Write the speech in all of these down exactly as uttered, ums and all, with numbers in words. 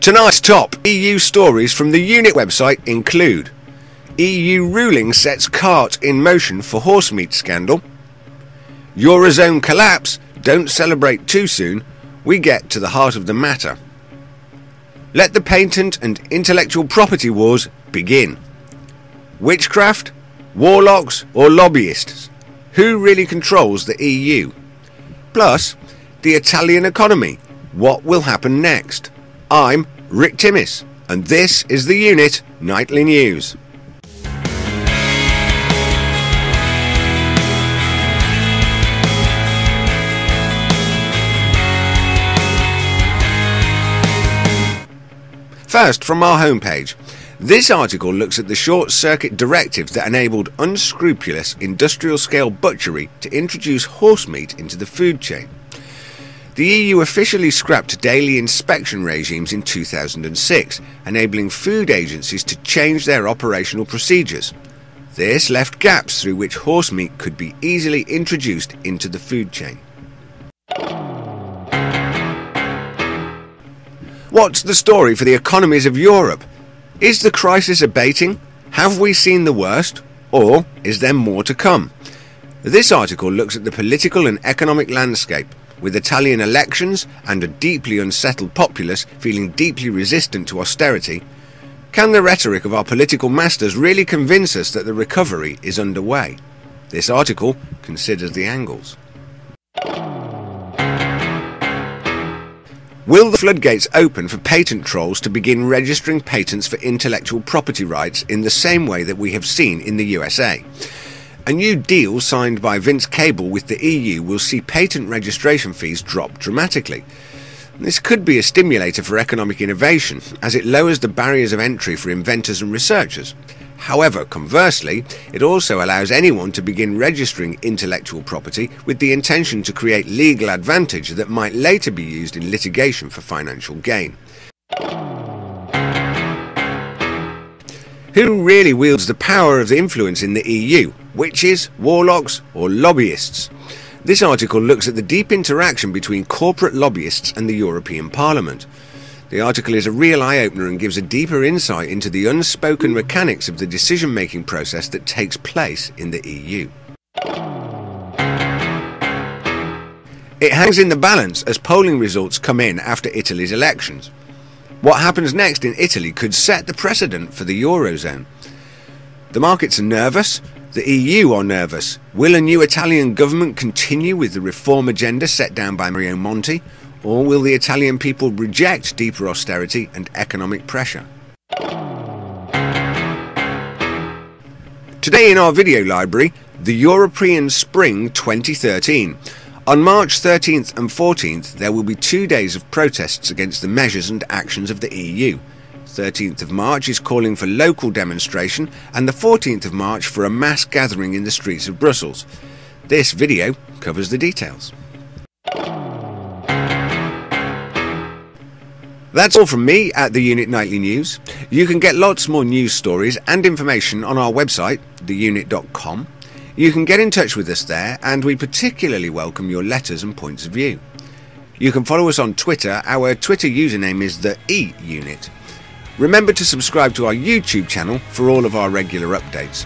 Tonight's top E U stories from the U nit website include: E U ruling sets cart in motion for horse meat scandal, Eurozone collapse, don't celebrate too soon, we get to the heart of the matter, let the patent and intellectual property wars begin, witchcraft, warlocks or lobbyists, who really controls the E U, plus the Italian economy, what will happen next. I'm Rick Timmis, and this is the U nit Nightly News. First, from our homepage, this article looks at the short-circuit directive that enabled unscrupulous industrial-scale butchery to introduce horse meat into the food chain. The E U officially scrapped daily inspection regimes in two thousand six, enabling food agencies to change their operational procedures. This left gaps through which horse meat could be easily introduced into the food chain. What's the story for the economies of Europe? Is the crisis abating? Have we seen the worst? Or is there more to come? This article looks at the political and economic landscape, with Italian elections and a deeply unsettled populace feeling deeply resistant to austerity. Can the rhetoric of our political masters really convince us that the recovery is underway? This article considers the angles. Will the floodgates open for patent trolls to begin registering patents for intellectual property rights in the same way that we have seen in the U S A? A new deal signed by Vince Cable with the E U will see patent registration fees drop dramatically. This could be a stimulator for economic innovation, as it lowers the barriers of entry for inventors and researchers. However, conversely, it also allows anyone to begin registering intellectual property with the intention to create legal advantage that might later be used in litigation for financial gain. Who really wields the power of the influence in the E U? Witches, warlocks or lobbyists? This article looks at the deep interaction between corporate lobbyists and the European Parliament. The article is a real eye-opener and gives a deeper insight into the unspoken mechanics of the decision-making process that takes place in the E U. It hangs in the balance as polling results come in after Italy's elections. What happens next in Italy could set the precedent for the Eurozone. The markets are nervous, the E U are nervous. Will a new Italian government continue with the reform agenda set down by Mario Monti, or will the Italian people reject deeper austerity and economic pressure? Today in our video library, the European Spring twenty thirteen. On March thirteenth and fourteenth, there will be two days of protests against the measures and actions of the E U. thirteenth of March is calling for local demonstration, and the fourteenth of March for a mass gathering in the streets of Brussels. This video covers the details. That's all from me at the U nit Nightly News. You can get lots more news stories and information on our website, the u nit dot com. You can get in touch with us there, and we particularly welcome your letters and points of view. You can follow us on Twitter. Our Twitter username is the E U nit. Remember to subscribe to our YouTube channel for all of our regular updates.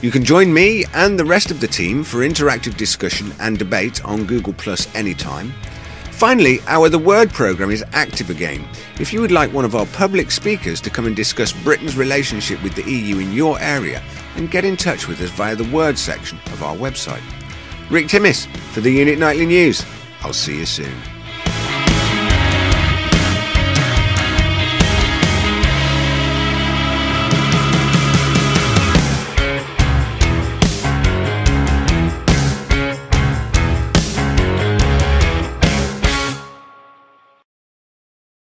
You can join me and the rest of the team for interactive discussion and debate on Google Plus anytime. Finally, our The Word programme is active again. If you would like one of our public speakers to come and discuss Britain's relationship with the E U in your area, then get in touch with us via the Word section of our website. Rick Timmis for the U nit Nightly News. I'll see you soon.